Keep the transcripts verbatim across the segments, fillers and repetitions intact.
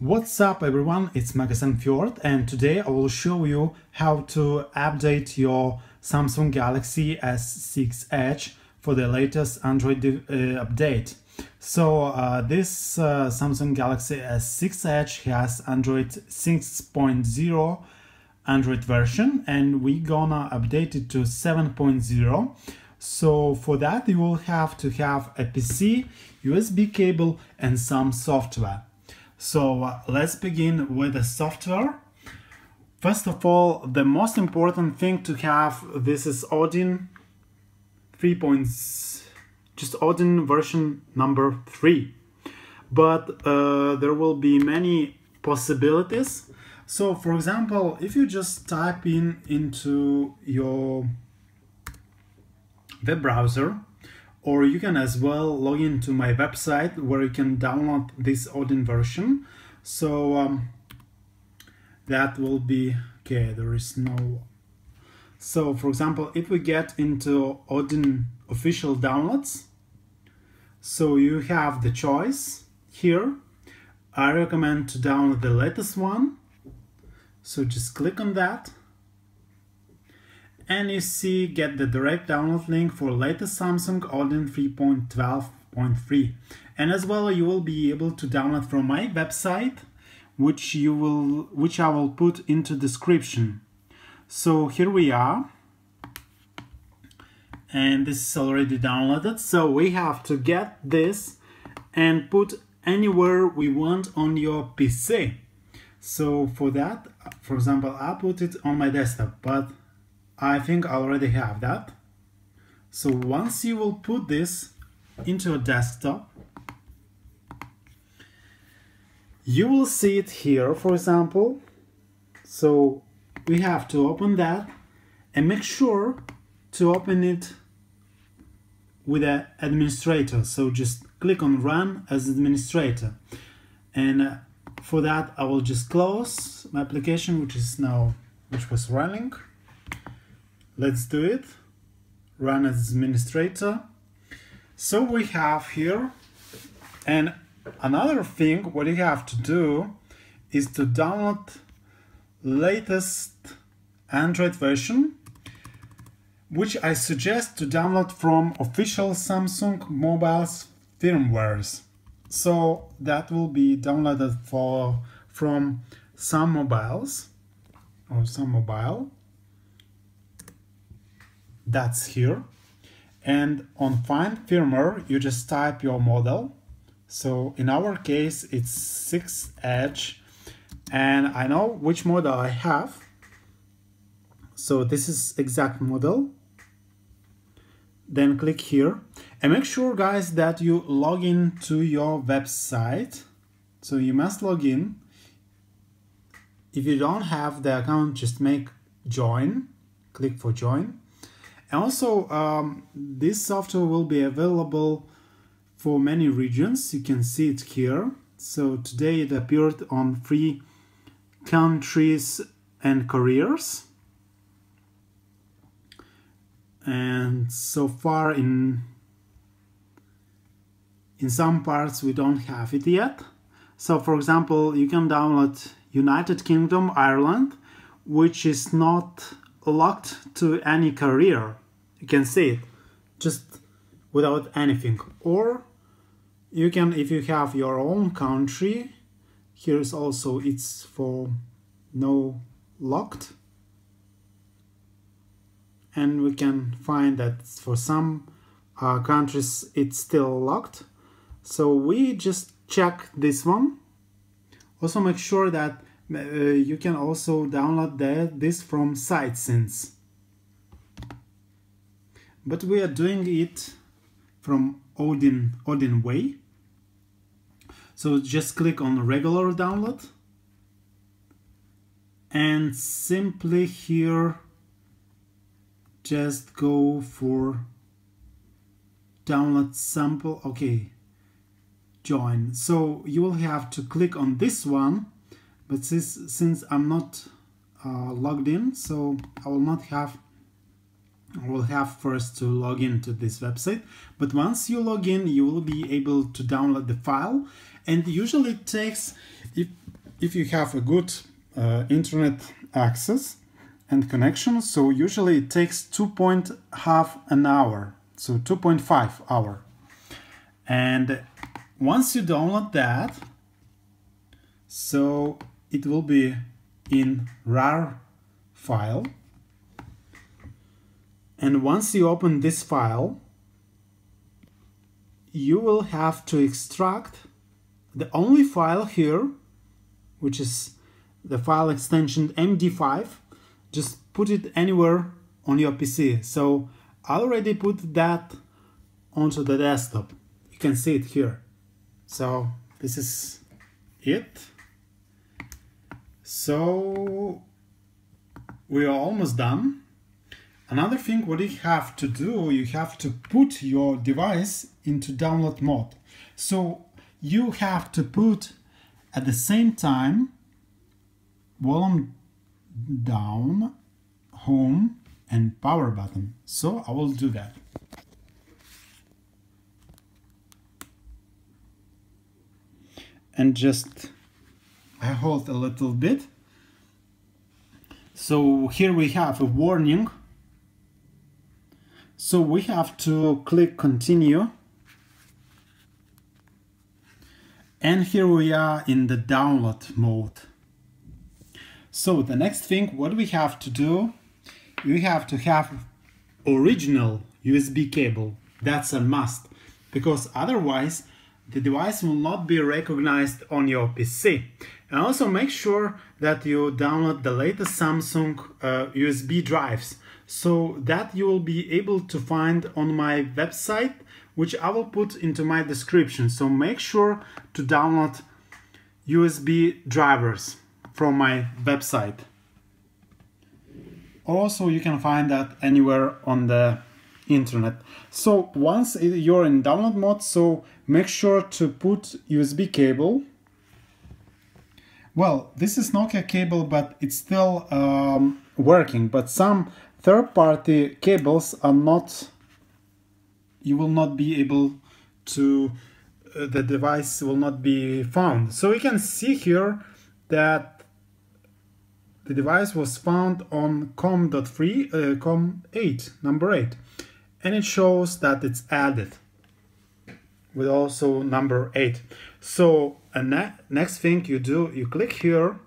What's up everyone, it's MegaSun Fjord, and today I will show you how to update your Samsung Galaxy S six Edge for the latest Android uh, update. So uh, this uh, Samsung Galaxy S six Edge has Android six point zero Android version, and we gonna update it to seven point zero. So for that you will have to have a P C, U S B cable and some software. So uh, let's begin with the software. First of all, the most important thing to have, this is Odin three. Just Odin version number three. But uh, there will be many possibilities. So for example, if you just type in into your web browser, or you can as well log into my website where you can download this Odin version. So um, that will be okay. There is no. So for example, if we get into Odin official downloads, so you have the choice here. I recommend to download the latest one. So just click on that. And you see, get the direct download link for latest Samsung Odin three point twelve point three. And as well, you will be able to download from my website, which you will, which I will put into description. So here we are, and this is already downloaded. So we have to get this and put anywhere we want on your P C. So for that, for example, I put it on my desktop, but I think I already have that. So once you will put this into a desktop, you will see it here, for example. So we have to open that and make sure to open it with an administrator. So just click on Run as administrator. And for that, I will just close my application, which is now, which was running. Let's do it. Run as administrator. So we have here, and another thing what you have to do is to download latest Android version, which I suggest to download from official Samsung mobiles firmwares. So that will be downloaded for from some mobiles or some mobile. That's here, and on find firmware you just type your model. So in our case it's six Edge, and I know which model I have. So this is exact model. Then click here and make sure, guys, that you log in to your website. So you must log in. If you don't have the account, just make join, click for join. And also, um, this software will be available for many regions. You can see it here. So today it appeared on three countries and careers. And so far in, in some parts we don't have it yet. So for example, you can download United Kingdom, Ireland, which is not locked to any career. You can see it just without anything, or you can, if you have your own country, here's also, it's for no locked, and we can find that for some uh, countries it's still locked. So we just check this one. Also make sure that Uh, you can also download the, this from SightSense, but we are doing it from Odin Odin way. So just click on regular download and simply here just go for download sample. Okay, join. So you will have to click on this one. But since, since I'm not uh, logged in, so I will not have, I will have first to log in to this website. But once you log in, you will be able to download the file. And usually it takes, if if you have a good uh, internet access and connection, so usually it takes two and a half hours, so two point five hours. And once you download that, so it will be in RAR file. And once you open this file, you will have to extract the only file here, which is the file extension M D five. Just put it anywhere on your P C. So I already put that onto the desktop. You can see it here. So this is it. So we are almost done. Another thing what you have to do, you have to put your device into download mode. So you have to put at the same time volume down, home and power button. So I will do that. And just I hold a little bit. So here we have a warning. So we have to click continue. And here we are in the download mode. So the next thing what we have to do, we have to have original U S B cable. That's a must, because otherwise the device will not be recognized on your P C. And also make sure that you download the latest Samsung uh, U S B drives. So that you will be able to find on my website, which I will put into my description. So make sure to download U S B drivers from my website. Also, you can find that anywhere on the internet. So once you're in download mode, so make sure to put U S B cable. Well, this is Nokia cable, but it's still um, working, but some third-party cables are not, you will not be able to, uh, the device will not be found. So we can see here that the device was found on com dot three, uh, com eight, number eight. And it shows that it's added with also number eight. So uh, ne next thing you do, you click here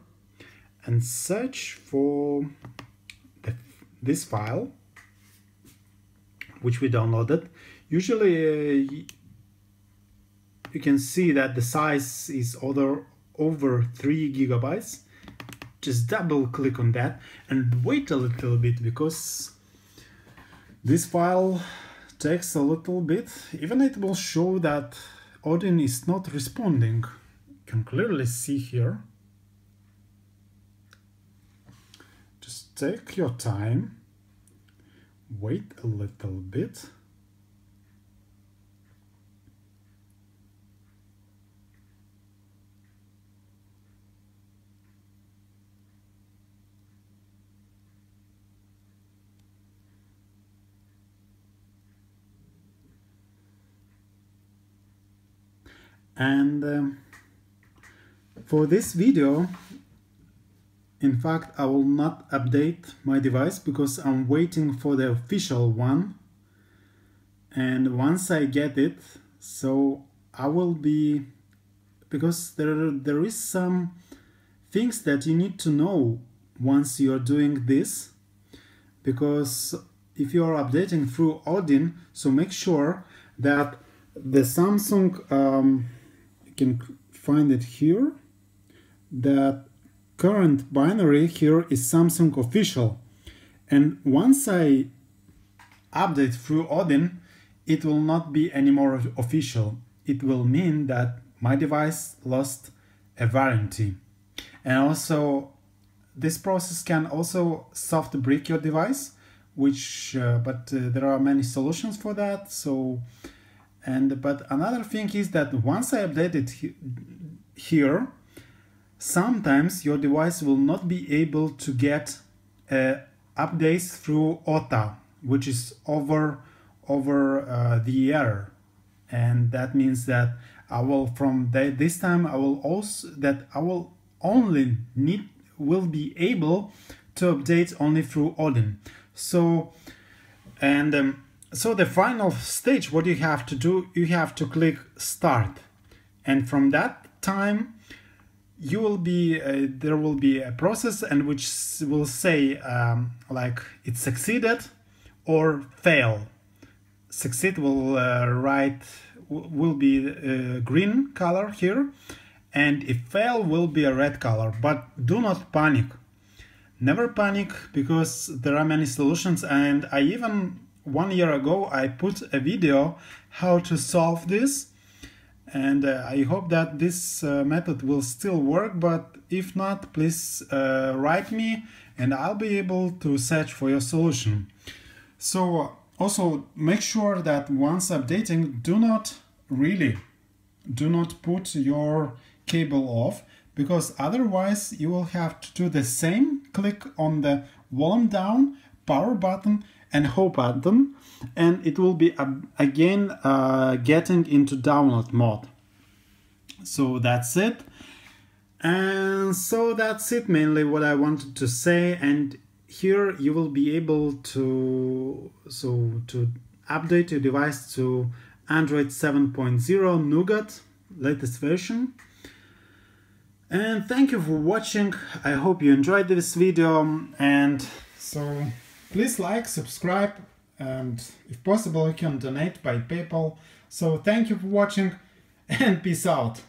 and search for this file, which we downloaded. Usually uh, you can see that the size is over, over three gigabytes. Just double click on that and wait a little bit, because this file takes a little bit. Even it will show that Odin is not responding. You can clearly see here. Take your time, wait a little bit. And um, for this video, in fact, I will not update my device because I'm waiting for the official one. And once I get it, so I will be, because there, there is some things that you need to know once you're doing this. Because if you're updating through Odin, so make sure that the Samsung, um, you can find it here, that current binary here is Samsung official, and once I update through Odin, it will not be anymore official. It will mean that my device lost a warranty. And also this process can also soft brick your device, which uh, but uh, there are many solutions for that. So and but another thing is that once I update it he here sometimes your device will not be able to get uh, updates through O T A, which is over over uh, the air, and that means that I will from the, this time I will also that I will only need will be able to update only through Odin. So and um, so the final stage, what you have to do, you have to click Start, and from that time you will be uh, there will be a process and which will say um, like it succeeded or fail. Succeed will uh, write will be a green color here, and if fail will be a red color. But do not panic, never panic, because there are many solutions, and I even one year ago I put a video how to solve this, and uh, I hope that this uh, method will still work, but if not, please uh, write me and I'll be able to search for your solution. So also make sure that once updating, do not really do not put your cable off, because otherwise you will have to do the same, click on the volume down, power button and home button, and it will be uh, again uh, getting into download mode. So that's it. And so that's it mainly what I wanted to say, and here you will be able to so to update your device to Android seven point zero Nougat latest version. And thank you for watching. I hope you enjoyed this video, and so please like, subscribe, and if possible you can donate by PayPal. So thank you for watching and peace out.